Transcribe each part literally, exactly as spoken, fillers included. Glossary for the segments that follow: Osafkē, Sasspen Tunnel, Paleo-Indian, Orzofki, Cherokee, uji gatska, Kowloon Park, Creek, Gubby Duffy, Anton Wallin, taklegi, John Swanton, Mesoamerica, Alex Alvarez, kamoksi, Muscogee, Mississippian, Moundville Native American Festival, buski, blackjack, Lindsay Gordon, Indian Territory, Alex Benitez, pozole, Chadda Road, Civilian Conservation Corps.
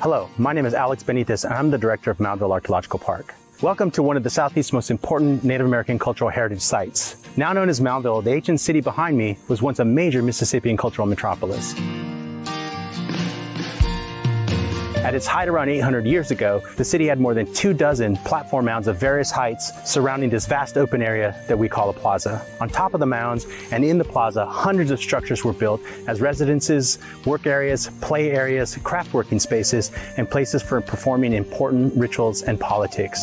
Hello, my name is Alex Benitez, and I'm the director of Moundville Archaeological Park. Welcome to one of the Southeast's most important Native American cultural heritage sites. Now known as Moundville, the ancient city behind me was once a major Mississippian cultural metropolis. At its height around eight hundred years ago, the city had more than two dozen platform mounds of various heights surrounding this vast open area that we call a plaza. On top of the mounds and in the plaza, hundreds of structures were built as residences, work areas, play areas, craft working spaces, and places for performing important rituals and politics.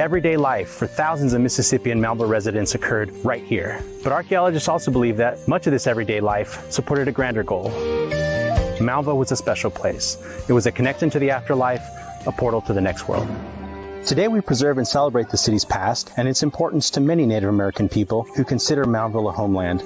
Everyday life for thousands of Mississippian Moundville residents occurred right here. But archaeologists also believe that much of this everyday life supported a grander goal. Moundville was a special place. It was a connection to the afterlife, a portal to the next world. Today we preserve and celebrate the city's past and its importance to many Native American people who consider Moundville a homeland.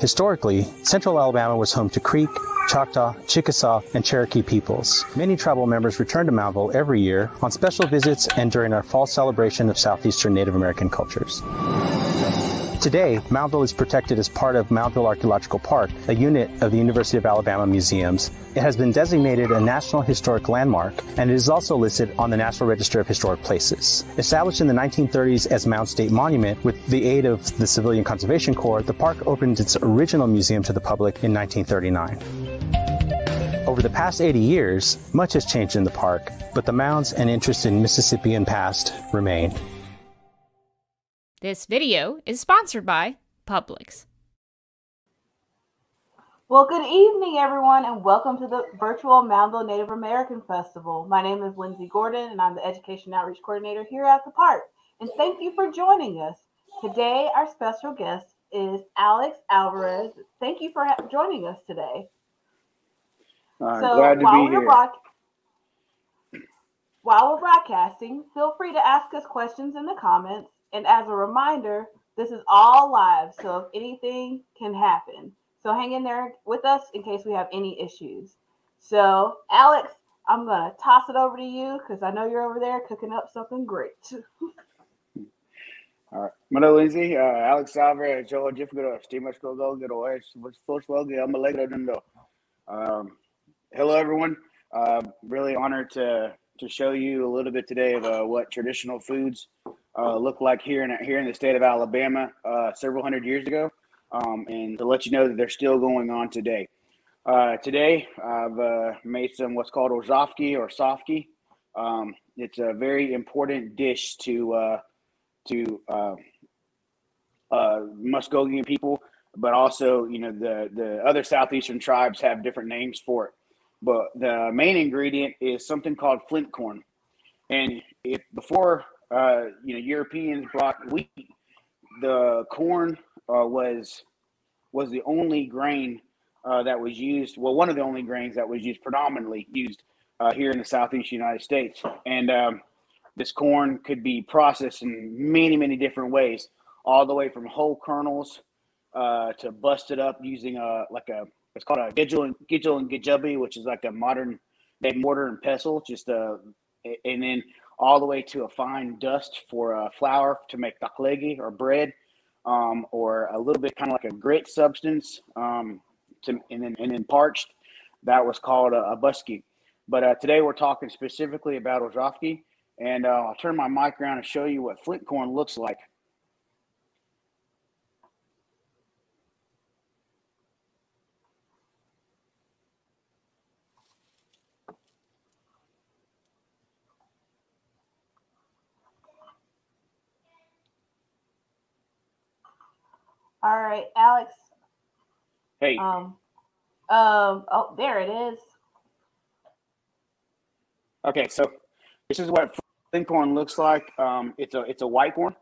Historically, central Alabama was home to Creek, Choctaw, Chickasaw, and Cherokee peoples. Many tribal members return to Moundville every year on special visits and during our fall celebration of Southeastern Native American cultures. Today, Moundville is protected as part of Moundville Archaeological Park, a unit of the University of Alabama Museums. It has been designated a National Historic Landmark, and it is also listed on the National Register of Historic Places. Established in the nineteen thirties as Mound State Monument, with the aid of the Civilian Conservation Corps, the park opened its original museum to the public in nineteen thirty-nine. Over the past eighty years, much has changed in the park, but the mounds and interest in Mississippian past remain. This video is sponsored by Publix. Well, good evening, everyone, and welcome to the virtual Moundville Native American Festival. My name is Lindsay Gordon, and I'm the Education Outreach Coordinator here at the park. And thank you for joining us. Today, our special guest is Alex Alvarez. Thank you for ha joining us today. Uh, so, glad to while be here. While we're broadcasting, feel free to ask us questions in the comments. And as a reminder, this is all live, so anything can happen. So hang in there with us in case we have any issues. So, Alex, I'm going to toss it over to you because I know you're over there cooking up something great. All right. Mano Lindsay, Alex Alvarez, Joe, Jeff, good Steve, much go go, good old, first well, I'm a leg of hello, everyone. Uh, really honored to, to show you a little bit today of uh, what traditional foods Uh, look like here in here in the state of Alabama uh, several hundred years ago, um, and to let you know that they're still going on today. Uh, today, I've uh, made some what's called Orzofki or sofkē. Um, it's a very important dish to uh, to uh, uh, Muscogean people, but also you know the the other southeastern tribes have different names for it. But the main ingredient is something called flint corn, and if before Uh, you know, Europeans brought wheat. The corn uh, was was the only grain uh, that was used. Well, one of the only grains that was used, predominantly used uh, here in the Southeast United States. And um, this corn could be processed in many, many different ways, all the way from whole kernels uh, to busted up using a like a it's called a gijil and gijil and gijabi, which is like a modern day mortar and pestle. Just uh, and then. all the way to a fine dust for uh, flour to make taklegi or bread, um, or a little bit kind of like a grit substance, um, to, and, then, and then parched. That was called a, a buski. But uh, today we're talking specifically about Orzofki, and uh, I'll turn my mic around and show you what flint corn looks like. All right, Alex. Hey. Um, um. Oh, there it is. Okay, so this is what flint corn looks like. Um, it's a it's a white corn.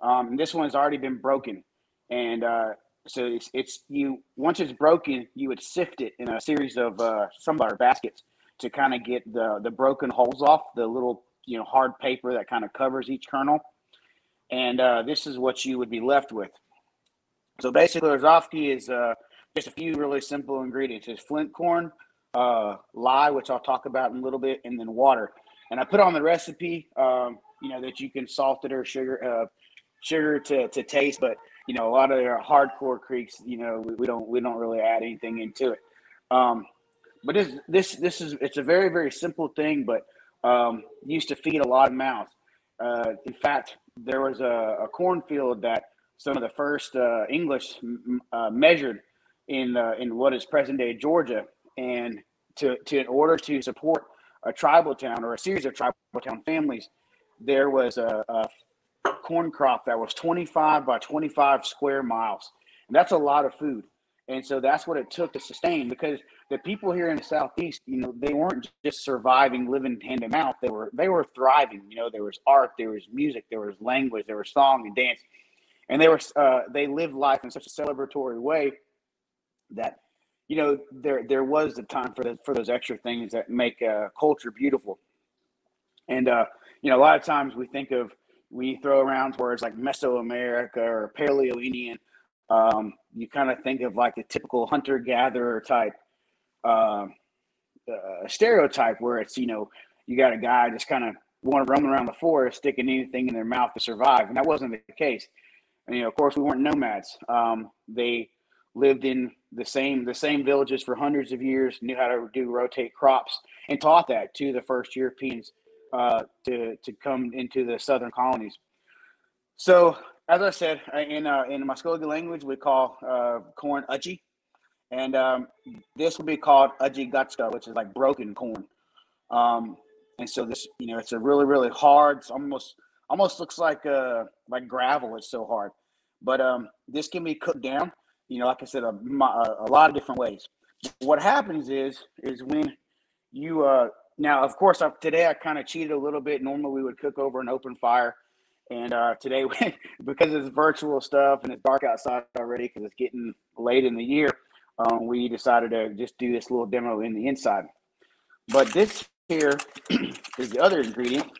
Um, and this one's already been broken, and uh, so it's it's you once it's broken, you would sift it in a series of uh, some of our baskets to kind of get the the broken holes off the little you know hard paper that kind of covers each kernel, and uh, this is what you would be left with. So basically, Orzofki is uh, just a few really simple ingredients. It's flint corn, uh, lye, which I'll talk about in a little bit, and then water. And I put on the recipe, um, you know, that you can salt it or sugar uh, sugar to, to taste. But, you know, a lot of our hardcore Creeks, you know, we, we don't we don't really add anything into it. Um, but this, this, this is, it's a very, very simple thing, but um, used to feed a lot of mouths. Uh, in fact, there was a, a cornfield that some of the first uh, English m uh, measured in uh, in what is present day Georgia, and to, to in order to support a tribal town or a series of tribal town families, there was a, a corn crop that was twenty-five by twenty-five square miles, and that's a lot of food. And so that's what it took to sustain, because the people here in the Southeast, you know, they weren't just surviving, living hand to mouth. They were, they were thriving. You know, there was art, there was music, there was language, there was song and dance. And they were, uh, they lived life in such a celebratory way that, you know, there, there was the time for the, for those extra things that make uh, culture beautiful. And, uh, you know, a lot of times we think of, we throw around words like Mesoamerica or Paleo-Indian. Um, you kind of think of like the typical hunter-gatherer type uh, uh, stereotype, where it's, you know, you got a guy just kind of want to roam around the forest, sticking anything in their mouth to survive, and that wasn't the case. And, you know, of course, we weren't nomads. Um, they lived in the same the same villages for hundreds of years, knew how to do rotate crops, and taught that to the first Europeans uh, to to come into the southern colonies. So, as I said, in uh, in Muscogee language, we call uh, corn uji, and um, this would be called uji gatska, which is like broken corn. Um, and so this, you know, it's a really, really hard, it's almost almost looks like uh like gravel. It's so hard, but um, this can be cooked down. You know, like I said, a, a lot of different ways. What happens is is when you uh, now, of course, I've, today I kind of cheated a little bit. Normally, we would cook over an open fire. And uh, today, because it's virtual stuff and it's dark outside already, because it's getting late in the year, um, we decided to just do this little demo in the inside. But this here is the other ingredient,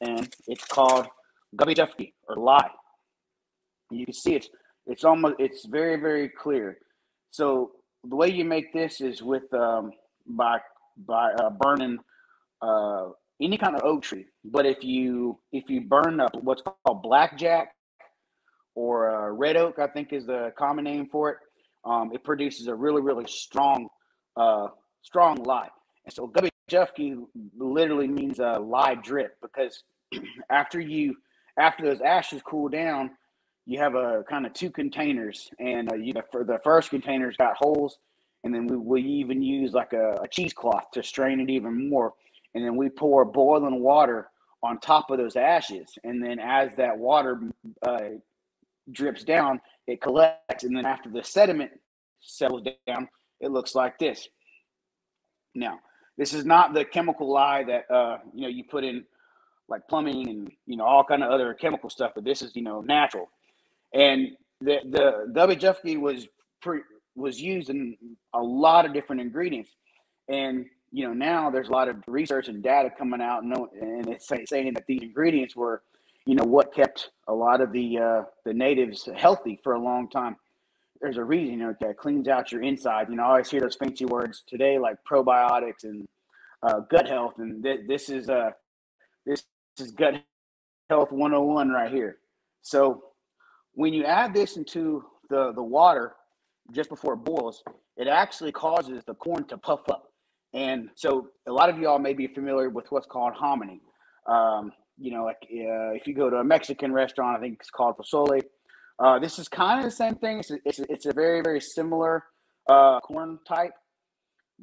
and it's called Gubby Duffy or lye. You can see it's it's almost it's very very clear. So the way you make this is with um, by by uh, burning. Uh, any kind of oak tree, but if you if you burn up what's called blackjack or uh, red oak, I think is the common name for it, um, it produces a really, really strong, uh, strong lye. And so Gubby Duffy literally means a uh, lye drip, because after you after those ashes cool down, you have a kind of two containers, and uh, you know, for the first container's got holes, and then we, we even use like a, a cheesecloth to strain it even more. And then we pour boiling water on top of those ashes. And then as that water uh, drips down, it collects. And then after the sediment settles down, it looks like this. Now, this is not the chemical lye that, uh, you know, you put in like plumbing and, you know, all kind of other chemical stuff. But this is, you know, natural. And the, the Gubby Duffy was, pre, was used in a lot of different ingredients. And you know, now there's a lot of research and data coming out, and, and it's saying that these ingredients were, you know, what kept a lot of the uh, the natives healthy for a long time. There's a reason, you know, that cleans out your inside. You know, I always hear those fancy words today like probiotics and uh, gut health, and th this is uh, this is gut health one oh one right here. So when you add this into the the water just before it boils, it actually causes the corn to puff up. And so a lot of y'all may be familiar with what's called hominy. Um, you know, like uh, if you go to a Mexican restaurant, I think it's called pozole. Uh, this is kind of the same thing. It's a, it's a, it's a very, very similar uh, corn type,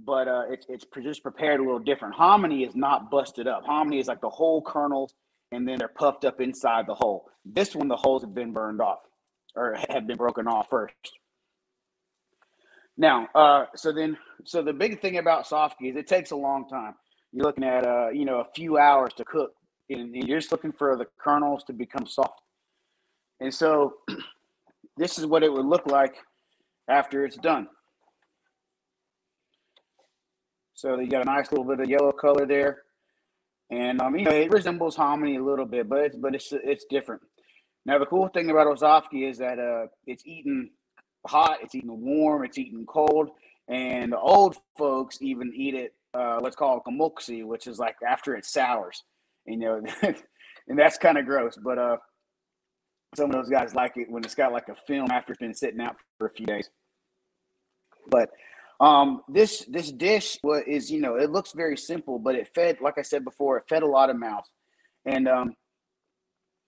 but uh, it, it's just prepared a little different. Hominy is not busted up. Hominy is like the whole kernels, and then they're puffed up inside the hole. This one, the holes have been burned off or have been broken off first. Now, uh, so then, so the big thing about sofkē is it takes a long time. You're looking at, uh, you know, a few hours to cook, and, and you're just looking for the kernels to become soft. And so this is what it would look like after it's done. So you got a nice little bit of yellow color there. And, um, you know, it resembles hominy a little bit, but it's, but it's, it's different. Now, the cool thing about Orzofki is that uh, it's eaten hot, it's eaten warm, it's eaten cold, and the old folks even eat it uh what's called kamoksi, which is like after it sours, you know. And that's kind of gross, but uh some of those guys like it when it's got like a film after it's been sitting out for a few days. But Um, this this dish is, you know, it looks very simple, but it fed, like I said before, it fed a lot of mouths. And um,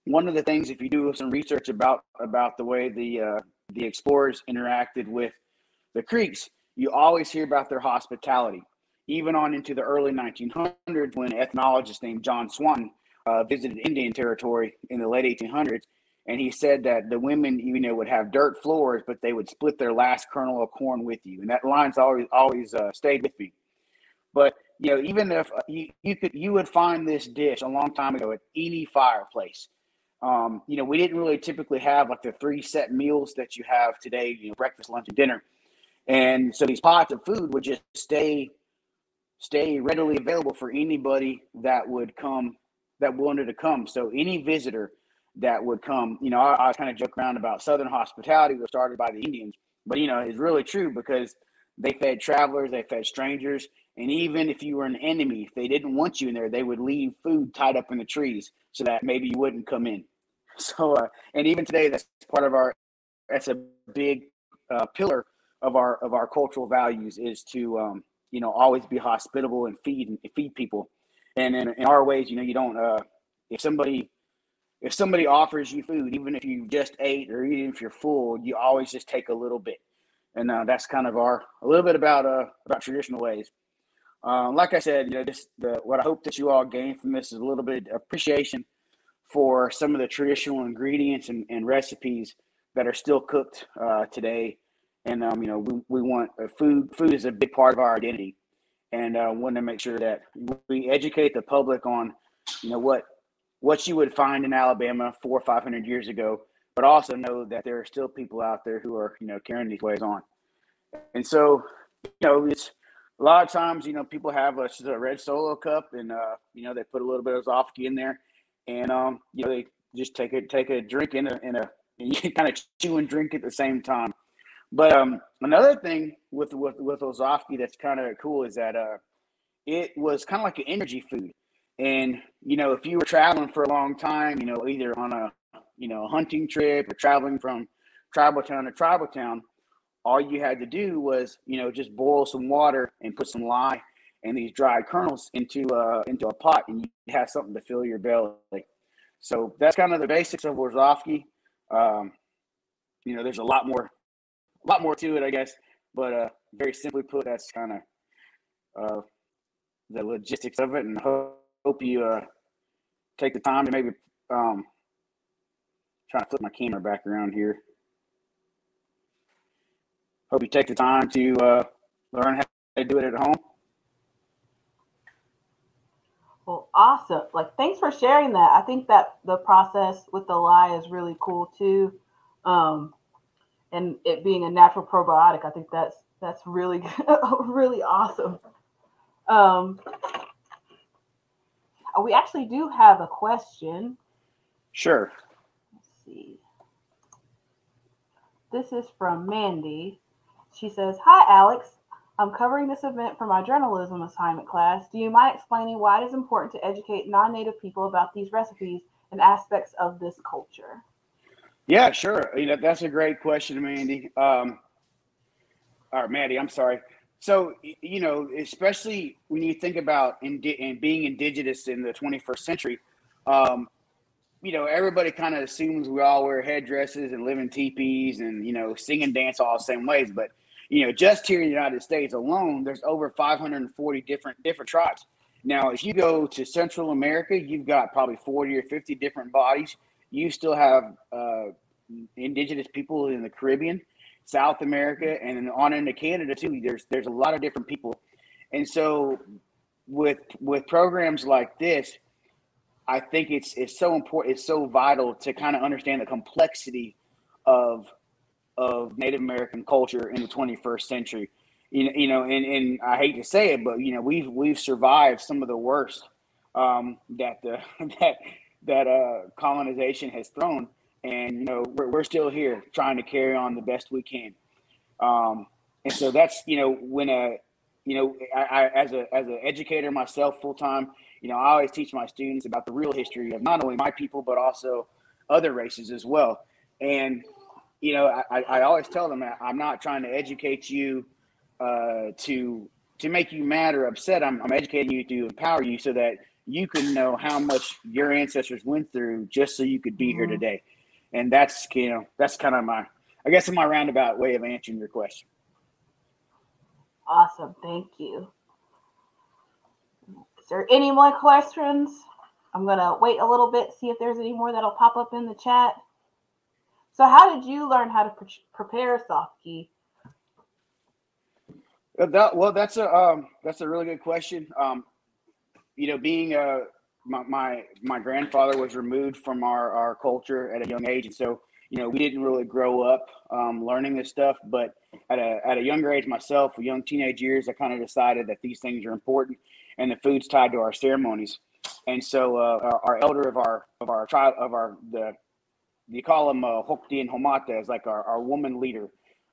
one of the things, if you do some research about about the way the uh, the explorers interacted with the Creeks, you always hear about their hospitality. Even on into the early nineteen hundreds, when an ethnologist named John Swanton uh, visited Indian territory in the late eighteen hundreds, and he said that the women, you know, would have dirt floors, but they would split their last kernel of corn with you. And that line's always always uh, stayed with me. But you know, even if you, you could, you would find this dish a long time ago at any fireplace. Um, you know, we didn't really typically have like the three set meals that you have today, you know, breakfast, lunch, and dinner. And so these pots of food would just stay stay readily available for anybody that would come, that wanted to come. So any visitor that would come, you know, I, I kind of joke around about Southern hospitality was started by the Indians, but, you know, it's really true because they fed travelers, they fed strangers. And even if you were an enemy, if they didn't want you in there, they would leave food tied up in the trees so that maybe you wouldn't come in. So, uh, and even today, that's part of our, that's a big uh, pillar of our, of our cultural values is to, um, you know, always be hospitable and feed and feed people. And in, in our ways, you know, you don't, uh, if somebody, if somebody offers you food, even if you just ate or even if you're full, you always just take a little bit. And uh, that's kind of our, a little bit about, uh, about traditional ways. Uh, like I said, you know, this, the, what I hope that you all gain from this is a little bit of appreciation for some of the traditional ingredients and, and recipes that are still cooked uh, today. And, um, you know, we, we want uh, food. Food is a big part of our identity. And I uh, want to make sure that we educate the public on, you know, what what you would find in Alabama four or five hundred years ago, but also know that there are still people out there who are, you know, carrying these ways on. And so, you know, it's a lot of times, you know, people have a, a red solo cup and, uh, you know, they put a little bit of Osafkē in there and, um, you know, they just take a, take a drink in a, in a, and you kind of chew and drink at the same time. But um, another thing with with, with Orzofki that's kind of cool is that uh, it was kind of like an energy food. And, you know, if you were traveling for a long time, you know, either on a, you know, hunting trip or traveling from tribal town to tribal town, all you had to do was, you know, just boil some water and put some lye and these dried kernels into a, into a pot and you had something to fill your belly. So that's kind of the basics of Orzofki. Um, you know, there's a lot more. A lot more to it, I guess, but uh, very simply put, that's kind of uh, the logistics of it, and I hope, hope you uh, take the time to maybe um, try to flip my camera back around here. Hope you take the time to uh, learn how to do it at home. Well, awesome. Like, thanks for sharing that. I think that the process with the lye is really cool, too. Um, And it being a natural probiotic, I think that's that's really, really awesome. Um, we actually do have a question. Sure. Let's see. This is from Mandy. She says, "Hi, Alex. I'm covering this event for my journalism assignment class. Do you mind explaining why it is important to educate non-native people about these recipes and aspects of this culture?" Yeah, sure. You know, that's a great question, Mandy. Um, or Mandy, I'm sorry. So, you know, especially when you think about and indi being indigenous in the twenty-first century, um, you know, everybody kind of assumes we all wear headdresses and live in teepees and, you know, sing and dance all the same ways. But, you know, just here in the United States alone, there's over five hundred forty different different tribes. Now, if you go to Central America, you've got probably forty or fifty different bodies. You still have uh, indigenous people in the Caribbean, South America, and on into Canada too. There's there's a lot of different people, and so with with programs like this, I think it's it's so important, it's so vital to kind of understand the complexity of of Native American culture in the twenty-first century. You know, you know, and and I hate to say it, but you know, we've we've survived some of the worst um, that the that. that uh, colonization has thrown, and you know we're, we're still here trying to carry on the best we can. Um, and so that's you know when a you know I, I, as a as an educator myself full time, you know I always teach my students about the real history of not only my people but also other races as well. And you know I, I always tell them that I'm not trying to educate you uh, to to make you mad or upset. I'm, I'm educating you to empower you so that you can know how much your ancestors went through just so you could be mm-hmm. here today. And that's, you know, that's kind of my, I guess, in my roundabout way of answering your question. Awesome. Thank you. Is there any more questions? I'm going to wait a little bit, see if there's any more that'll pop up in the chat. So how did you learn how to pre prepare sofkē? That, well, that's a, um, that's a really good question. Um, you know, being a, my, my, my grandfather was removed from our, our culture at a young age. And so, you know, we didn't really grow up um, learning this stuff, but at a, at a younger age myself, young teenage years, I kind of decided that these things are important and the food's tied to our ceremonies. And so uh, our, our elder of our, of our tribe, of our, the, you call him uh, Hokti and Homata, is like our, our woman leader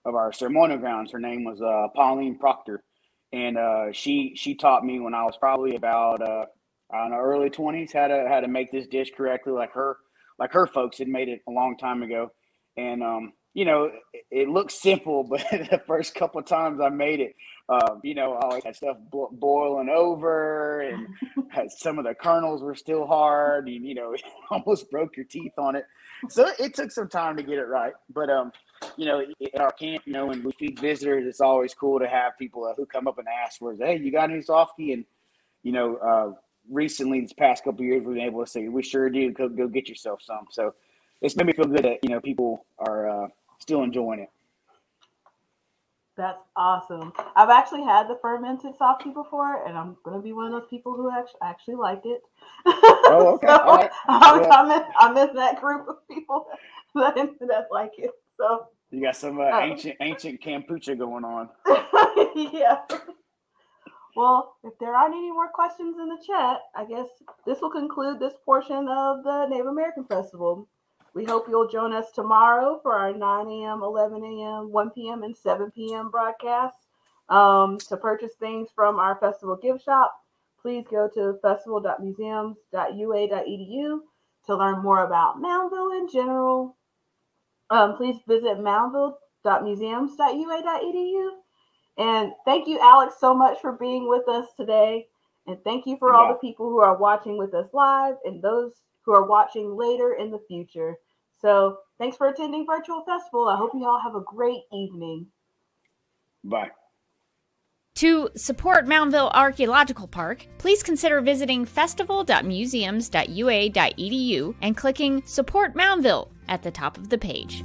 of our ceremonial grounds. Her name was uh, Pauline Proctor. And uh, she, she taught me when I was probably about, uh, I don't know, early twenties, how to, how to make this dish correctly. Like her, like her folks had made it a long time ago. And, um, you know, it, it looks simple, but the first couple of times I made it, uh, you know, I always had stuff bo boiling over, and had, some of the kernels were still hard, and, you know, it almost broke your teeth on it. So it took some time to get it right. But, um, you know, at our camp, you know, and we feed visitors, it's always cool to have people uh, who come up and ask for us, hey, you got any sofkē? And, you know, uh, recently, this past couple of years, we've been able to say, we sure do, go, go get yourself some. So it's made me feel good that, you know, people are uh, still enjoying it. That's awesome. I've actually had the fermented sofkē before, and I'm going to be one of those people who actually, actually liked it. Oh, okay. So all right. I'm, yeah. I'm, in, I'm in that group of people that, that like it. So you got some uh, uh, ancient ancient kombucha going on. Yeah. Well, if there aren't any more questions in the chat, I guess this will conclude this portion of the Native American Festival. We hope you'll join us tomorrow for our nine A M, eleven A M, one P M, and seven P M broadcasts. Um, to purchase things from our festival gift shop, please go to festival dot museums dot U A dot E D U to learn more about Moundville in general. Um, please visit moundville dot museums dot U A dot E D U. And thank you, Alex, so much for being with us today. And thank you for yeah. all the people who are watching with us live and those who are watching later in the future. So thanks for attending Virtual Festival. I hope you all have a great evening. Bye. To support Moundville Archaeological Park, please consider visiting festival dot museums dot U A dot E D U and clicking Support Moundville at the top of the page.